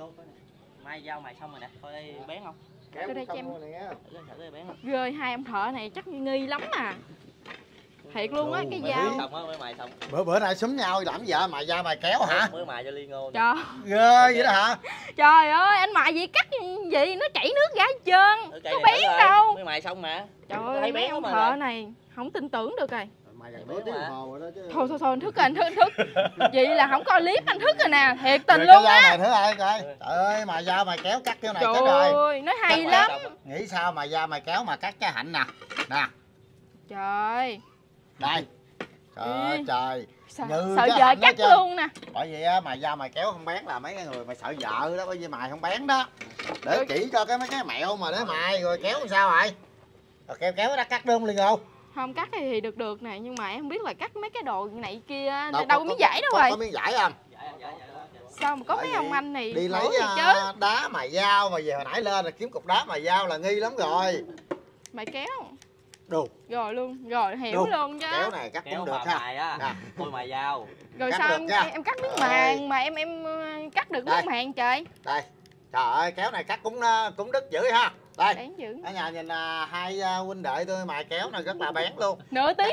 gốc đó nè. Mai giao mày xong rồi nè, coi đây bán không? Kéo đây cho em. Rồi hai ông thợ này chắc nghi lắm à. Thiệt luôn á, cái dao. Bữa nay xúm nhau làm gì vậy? Mày dao mày kéo hả? Mới mài cho liên ngô. Trời. Ghê vậy đó hả? Trời ơi, anh mài gì cắt vậy nó chảy nước ra hết trơn. Có bén đâu. Mới mài xong mà. Trời ơi, mấy ông thợ này không tin tưởng được rồi. Thôi anh thức rồi, anh thức. Vậy là không coi clip anh thức rồi nè, thiệt tình luôn á. Trời ơi, mày dao mày kéo cắt kiểu này chết rồi. Trời ơi, nó hay lắm. Nghĩ sao mày dao mày kéo mà cắt trái hạnh nè. Nè. Trời. Đây. Trời trời. Sợ vợ cắt luôn nè. Bởi vậy á, mày dao mày kéo không bán là mấy cái người mày sợ vợ đó, bởi vì mày không bán đó. Để chỉ cho cái mấy cái mẹo mà để mày rồi kéo làm sao vậy? Rồi kéo đã cắt đúng liền không? Không cắt thì được nè, nhưng mà em biết là cắt mấy cái đồ này kia đâu có miếng vải đâu rồi. Có miếng vải không? Sao mà có mấy ông anh này đi lấy chứ. Đá mà dao mà về hồi nãy lên là kiếm cục đá mà dao là nghi lắm rồi. Mày kéo. Đúng. Rồi luôn, rồi hiểu luôn chứ. Kéo này cắt cũng được ha. Thôi mày dao. Rồi sao em cắt miếng màng mà em cắt được miếng màng trời. Đây. Trời ơi, kéo này cắt cũng đứt dữ ha. Đây, ở nhà nhìn hai huynh đệ tôi mài kéo này rất là bén luôn. Nửa tiếng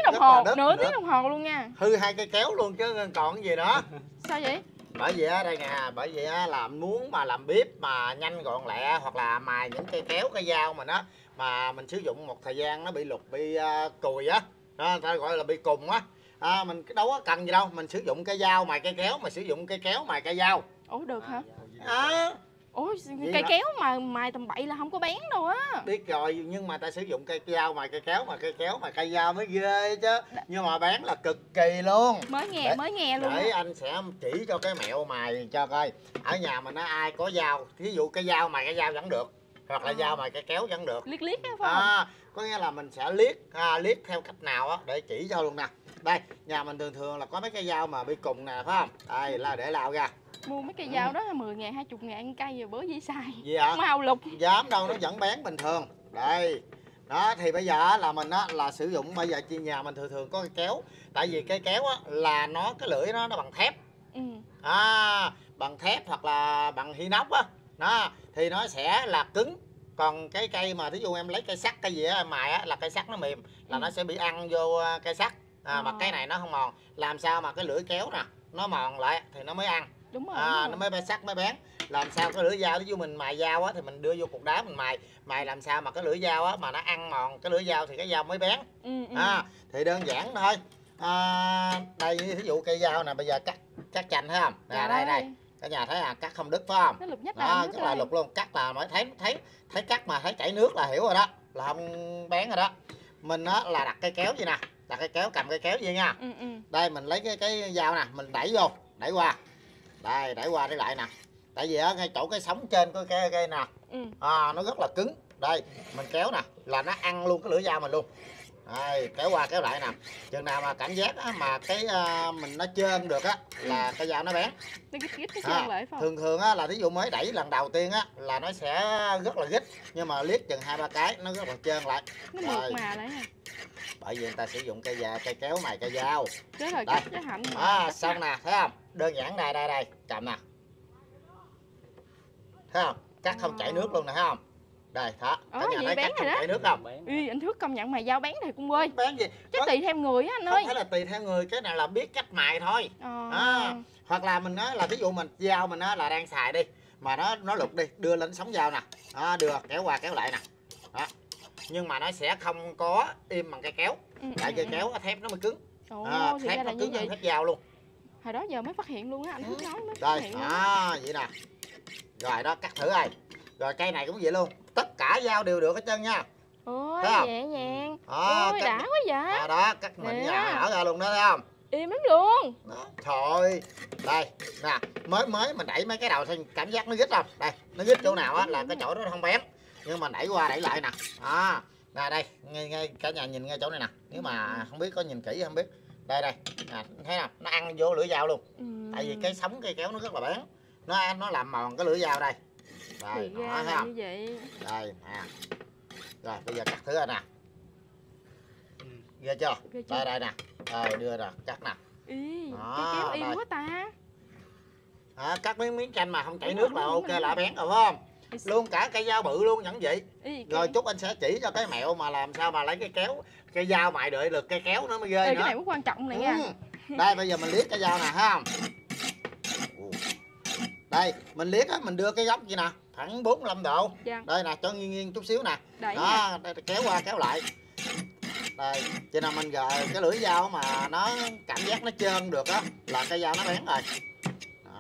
đồng hồ luôn nha. Hư hai cây kéo luôn chứ còn cái gì nữa. Sao vậy? Bởi vì á đây nè, bởi vì á là muốn mà làm bếp mà nhanh gọn lẹ hoặc là mài những cây kéo cây dao mà nó mà mình sử dụng một thời gian nó bị lục bị cùi á, người ta gọi là bị cùng á. Mình đâu có cần gì đâu, mình sử dụng cây dao mài cây kéo mà sử dụng cây kéo mài cây dao. Ủa được hả? Ủa cây kéo mà mài tầm bậy là không có bén đâu á. Biết rồi, nhưng mà ta sử dụng cây dao mài cây kéo mà cây dao mới ghê chứ. Nhưng mà bén là cực kỳ luôn. Mới nghe luôn. Để anh sẽ chỉ cho cái mẹo mài cho coi. Ở nhà mình ai có dao, ví dụ cây dao mài cây dao vẫn được, hoặc là dao mài cây kéo vẫn được. Liếc á phải không? Có nghĩa là mình sẽ liếc theo cách nào á để chỉ cho luôn nè. Đây, nhà mình thường là có mấy cây dao mà bị cùng nè phải không? Đây là để lao ra. Mua mấy cây dao đó 10.000, 20.000 cây rồi bữa dĩ xài. Mau lục. Dám đâu nó vẫn bán bình thường. Đây. Đó thì bây giờ là mình á là sử dụng bây giờ trên nhà mình thường có cây kéo. Tại vì cây kéo á là cái lưỡi nó bằng thép. Bằng thép hoặc là bằng inox á. Đó thì nó sẽ là cứng. Còn cái cây mà ví dụ em lấy cây sắt cái gì á mài á là cây sắt nó mềm là nó sẽ bị ăn vô cây sắt. Mà cái này nó không mòn. Làm sao mà cái lưỡi kéo nè nó mòn lại thì nó mới ăn. Đúng rồi, nó mới sắc mới bén. Làm sao cái lưỡi dao, ví dụ mình mài dao á thì mình đưa vô cục đá mình mài làm sao mà cái lưỡi dao á mà nó ăn mòn cái lưỡi dao thì cái dao mới bén. Thì đơn giản thôi. Đây ví dụ cây dao nè, bây giờ cắt chanh thấy không? Nè đây. Cả nhà thấy cắt không đứt phải không? Nó lục nhất là chắc là lục luôn, cắt là mới thấy cắt mà thấy chảy nước là hiểu rồi đó, là không bén rồi đó. Mình á là đặt cây kéo vậy nè, cầm cây kéo vậy nha. Đây mình lấy cái dao nè, mình đẩy vô, đẩy qua. Đây, đẩy qua đẩy lại nè. Tại vì á ngay chỗ cái sống trên của cái cây nè. Nó rất là cứng. Đây, mình kéo nè là nó ăn luôn cái lưỡi dao mình luôn. Đây, kéo qua kéo lại nè. Chừng nào mà cảm giác á mà cái mình nó chơn được á là cái dao nó bén. Thường á là ví dụ mới đẩy lần đầu tiên á là nó sẽ rất là gít, nhưng mà liếc chừng 2-3 cái nó rất là chơn lại. Nó mượt mà lại ha. Bởi vì người ta sử dụng cây kéo mài cây dao. Chết rồi, cắt cái hạnh. Xong nè, thấy không? Đơn giản đây, cầm nè. Thấy không? Cắt không chảy nước luôn nè, thấy không? Đây, đó. Cả nhà thấy cắt không chảy nước không? Uy, anh Thước công nhận mày dao bén thiệt cũng ơi. Bén gì? Chắc tùy theo người á anh ơi. Không phải là tùy theo người, cái này là biết cách mài thôi. Hoặc là mình nói là ví dụ mình dao mình là đang xài đi mà nó lục đi, đưa lên sóng dao nè. Đưa kéo qua kéo lại nè. Đó. Nhưng mà nó sẽ không có im bằng cây kéo. Tại cây kéo thép nó mới cứng. Thép nó cứng hơn thép dao luôn. Hồi đó giờ mới phát hiện luôn á, anh Thước nói mới phát hiện. Vậy nè. Rồi đó, cắt thử ai. Rồi cây này cũng vậy luôn. Tất cả dao đều được hết trơn nha. Ôi nhẹ nhàng. Ôi đã quá vậy. Đó, cắt mịn nhà mở ra luôn đó, thấy không? Im lắm luôn. Thôi. Đây, nè, mới mình đẩy mấy cái đầu thì cảm giác nó gít không? Đây, nó gít chỗ nào á là cái chỗ đó nó không bén. Nhưng mà đẩy qua đẩy lại nè. Đây, ngay cả nhà nhìn ngay chỗ này nè. Nếu mà không biết có nhìn kỹ không biết. Đây. Thấy không? Nó ăn vô lưỡi dao luôn. Tại vì cái sống cây kéo nó rất là bén. Nó làm mòn cái lưỡi dao đây. Đây, nó thấy không? Đây nè. Rồi, bây giờ cắt thứ rồi nè. Ghê chưa? Đây nè. Đưa nè, cắt nè. Cái kéo im quá ta. cắt miếng chanh mà không chảy nước là ok, là bén rồi phải không? Luôn cả cây dao bự luôn vẫn vậy. Rồi chút anh sẽ chỉ cho cái mẹo mà làm sao mà lấy cái kéo, cây dao mài đợi được cây kéo nó mới ghê nữa. Cái này cũng quan trọng này nha. Đây bây giờ mình liếc cây dao nè ha không? Đây mình liếc á, mình đưa cái góc vậy nè, thẳng 45 độ. Đây nè, cho nghiêng chút xíu nè. Đó, đây, kéo qua kéo lại. Đây, cho nên mình gờ cái lưỡi dao mà nó cảm giác nó trơn được á là cây dao nó bén rồi. Đó.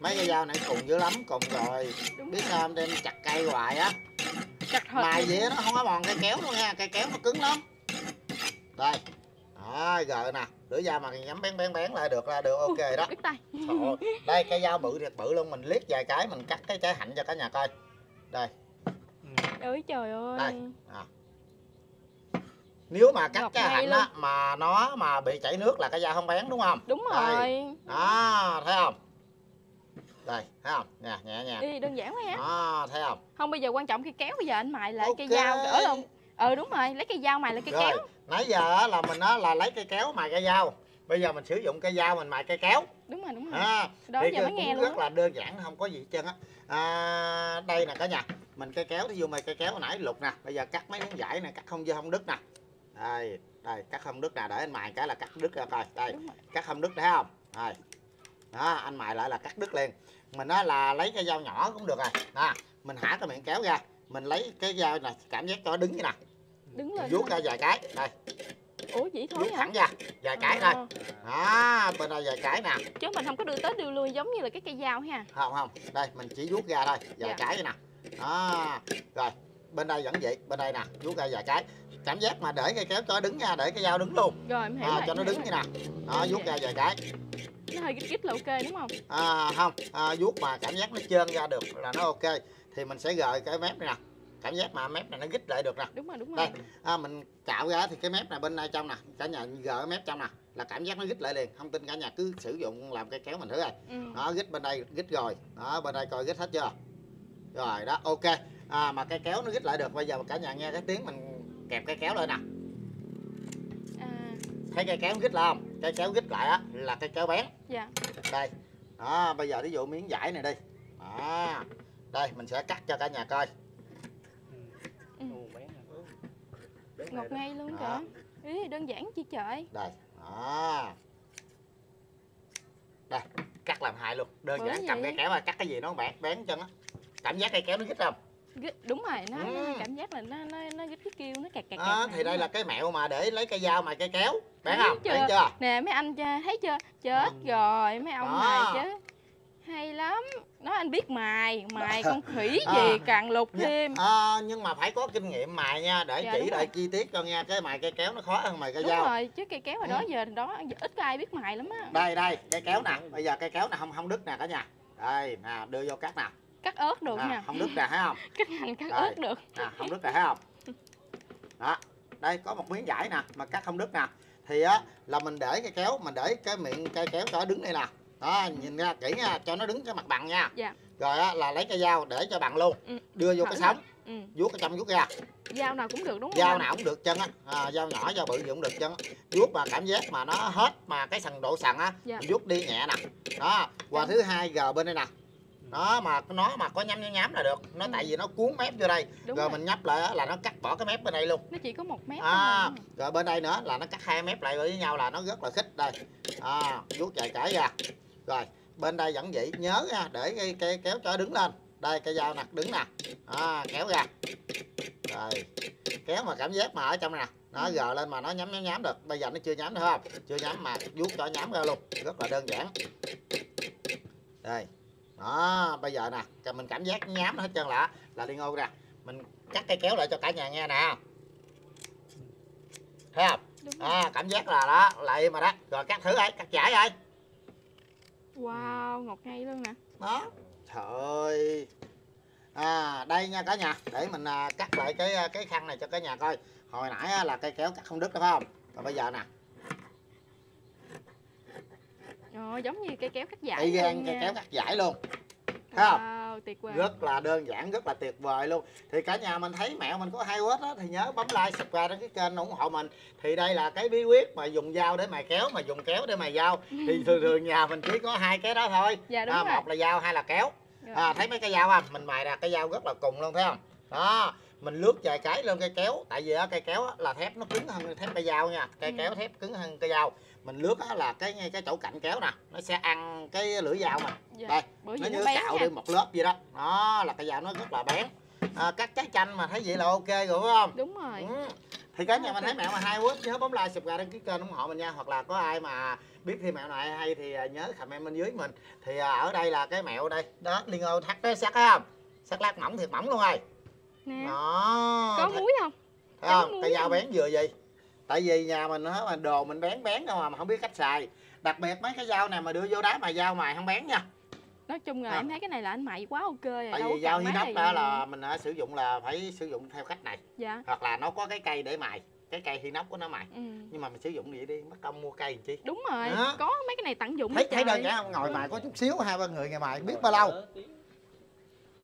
Mấy cây dao này cùng dữ lắm, cùng rồi. Đúng biết sao em đem chặt cây hoài á. Chặt thật. Mài dĩa nó không có mòn cây kéo luôn nha, cây kéo nó cứng lắm. Đây. Đó, gờ nè, lưỡi dao mà nhắm bén là được ok đó. Ủa, đây cây dao bự thiệt bự luôn, mình liếc vài cái mình cắt cái trái hạnh cho cả nhà coi. Đây. Ôi trời ơi. Đây. À. Nếu mà cắt cái hạnh á, mà nó mà bị chảy nước là cái da không bén đúng không? Đúng rồi. Đây. Đó, thấy không? Đây, thấy không? Nè, nhẹ nhàng. Ý, đơn giản quá hả? Đó, thấy không? Không, bây giờ quan trọng khi kéo bây giờ anh mài lại okay. Cây dao đỡ luôn. Ừ đúng rồi, lấy cây dao mài lại cây rồi. Kéo. Nãy giờ là mình á là lấy cây kéo mài cây dao. Bây giờ mình sử dụng cây dao mình mài cây kéo. Đúng rồi, đúng rồi. À, đó giờ mới nghe luôn. Rất là đơn giản, không có gì hết trơn á. À, đây nè cả nhà. Mình cây kéo thí dụ mày cây kéo hồi nãy lục nè, bây giờ cắt mấy miếng vải nè, cắt không dơ không đứt nè. Đây, đây cắt không đứt nè, để anh mài cái là cắt đứt ra coi. Đây, cắt không đứt thấy không? Rồi. Đó, anh mài lại là cắt đứt liền. Mình á là lấy cái dao nhỏ cũng được rồi. Nè, mình hả cái miệng kéo ra, mình lấy cái dao này cảm giác cho nó đứng như nè. Đứng lên. Vuốt ra vài cái. Đây. Ủa vậy thôi hả? Thẳng ra, vài cái thôi. Đó, bên đây vài cái nè. Chứ mình không có đưa tới đưa lui giống như là cái cây dao ha. Không không, đây mình chỉ vuốt ra thôi, vài cái vậy nè. Đó. Rồi, bên đây vẫn vậy, bên đây nè, vuốt ra vài cái. Cảm giác mà để cây kéo cho nó đứng nha, để cái dao đứng luôn. Rồi em hiểu cho nó đứng như nè. Đó, vuốt ra vài cái. Nó hơi gít gít là ok đúng không? À không, vuốt mà cảm giác nó trơn ra được là nó ok. Thì mình sẽ gời cái mép này nè. Cảm giác mà mép này nó gít lại được nè. Đúng rồi, đúng rồi. Đây, mình cạo ra thì cái mép này bên đây trong nè, cả nhà gờ cái mép trong nè là cảm giác nó gít lại liền. Không tin cả nhà cứ sử dụng làm cây kéo mình thử rồi. Đó, gít bên đây, gít rồi. Đó, bên đây coi gít hết chưa? Rồi đó, ok. Mà cây kéo nó gít lại được. Bây giờ cả nhà nghe cái tiếng mình kẹp cây kéo lên nè. Thấy cây kéo gít lại không? Cây kéo gít lại á là cây kéo bén. Dạ. Đây. Đó, bây giờ ví dụ miếng vải này đi. Đó. Đây, mình sẽ cắt cho cả nhà coi. Ngọt ngay luôn kìa. Ý, đơn giản chi trời. Đây. Đó. Đây, cắt làm hai luôn. Đơn giản cầm cây kéo mà cắt cái gì nó không bén chân á. Cảm giác cây kéo nó gít không? Đúng rồi, nó cảm giác là nó gít cái kêu, nó kẹt thì đây là cái mẹo mà để lấy cây dao mài cây kéo. Bén không? Bén chưa? Nè mấy anh thấy chưa? Chết rồi, mấy ông này chứ hay lắm. Nói anh biết mài con khỉ gì càng lục thêm. Nhưng mà phải có kinh nghiệm mài nha, để chỉ lại chi tiết cho nghe. Cái mài cây kéo nó khó hơn mài cây dao. Đúng rồi, chứ cây kéo hồi đó giờ ít có ai biết mài lắm á. Đây đây, cây kéo nè, bây giờ cây kéo nè không đứt nè cả nhà. Đây, nè đưa vô cắt nè. Cắt ớt được nha. Không đứt nè thấy không? Cắt hành cắt ớt được. Không đứt nè thấy không? Đó, đây có một miếng vải nè mà cắt không đứt nè. Thì á là mình để cây kéo, mình để cái miệng cây kéo cho nó đứng đây nè. Đó, nhìn ra kỹ nha, cho nó đứng cái mặt bằng nha. Dạ. Rồi á là lấy cái dao để cho bằng luôn. Đưa vô cái sống. Vuốt cái châm vuốt ra. Dao nào cũng được đúng không? Dao nào cũng được chân á. Dao nhỏ dao bự gì cũng được chân á. Vuốt mà cảm giác mà nó hết mà cái sần độ sần á, mình vuốt đi nhẹ nè. Đó, qua thứ hai gờ bên đây nè. Đó mà nó mà có nhám là được. Nó tại vì nó cuốn mép vô đây. Đúng rồi mình nhấp lại là nó cắt bỏ cái mép bên đây luôn. Nó chỉ có một mép thôi. Rồi bên đây nữa là nó cắt hai mép lại với nhau là nó rất là khích đây. Vuốt dài cãi ra. Rồi, bên đây vẫn vậy, nhớ nha, để cây kéo cho đứng lên. Đây cây dao nè, đứng nè. Kéo ra. Rồi. Kéo mà cảm giác mà ở trong nè, nó gờ lên mà nó nhám được. Bây giờ nó chưa nhám nữa không? Chưa nhám mà vuốt cho nhám ra luôn, rất là đơn giản. Đây. Đó, bây giờ nè, mình cảm giác nhám hết trơn là liên ô nè. Mình cắt cây kéo lại cho cả nhà nghe nè. Thấy không? Cảm giác là đó, lại mà đó. Rồi cắt thử ơi, cắt giải ơi. Wow, ngọt ngay luôn nè. Đó. Trời ơi. Đây nha cả nhà, để mình cắt lại cái khăn này cho cả nhà coi. Hồi nãy á, là cây kéo cắt không đứt phải không? Rồi bây giờ nè. Giống như cây kéo cắt giải. Cây kéo cắt giải luôn. Thấy không? tuyệt vời, rất là đơn giản, rất là tuyệt vời luôn. Thì cả nhà mình thấy mẹo mình có hay hết á thì nhớ bấm like, subscribe đến cái kênh ủng hộ mình. Thì đây là cái bí quyết mà dùng dao để mài kéo, mà dùng kéo để mài dao. Thì thường thường nhà mình chỉ có hai cái đó thôi. Dạ, đúng rồi. Một là dao, hai là kéo. Thấy mấy cái dao không? Mình mài ra cái dao rất là cùng luôn, thấy không? Đó, mình lướt vài cái lên cây kéo, tại vì á, cây kéo á, là thép nó cứng hơn thép cây dao nha. Cây kéo thép cứng hơn cây dao. Mình lướt á, là cái chỗ cạnh kéo nè, nó sẽ ăn cái lưỡi dao mình. Đây, nó như cạo đi một lớp gì đó. Đó là cây dao nó rất là bén. Cắt trái chanh mà thấy vậy là ok rồi, phải không? Đúng rồi. Thì cái nhà mình thấy mẹo mà hay quá, nhớ bấm like, subscribe, đăng ký kênh ủng hộ mình nha. Hoặc là có ai mà biết thêm mẹo này hay thì nhớ comment bên dưới mình. Thì ở đây là cái mẹo đây, đó liên ô thắt cái sắt, thấy không? Sắt lát mỏng thiệt mỏng luôn rồi. Nè. Đó. Có muối không? Thấy không? Cái dao bén vừa gì. Tại vì nhà mình á, đồ mình bén bén đâu mà không biết cách xài. Đặc biệt mấy cái dao này mà đưa vô đá mà dao mài không bén nha. Nói chung là em thấy cái này là anh mày quá ok rồi. Tại vì dao inox thì... đó là mình đã sử dụng là phải sử dụng theo cách này. Dạ. Hoặc là nó có cái cây để mài, cái cây inox của nó mài. Nhưng mà mình sử dụng vậy đi, mất công mua cây làm chi. Đúng rồi. Đó. Có mấy cái này tận dụng. Thấy đơn giản không? Ngồi mài có chút xíu, hai ba người ngày mài biết bao lâu.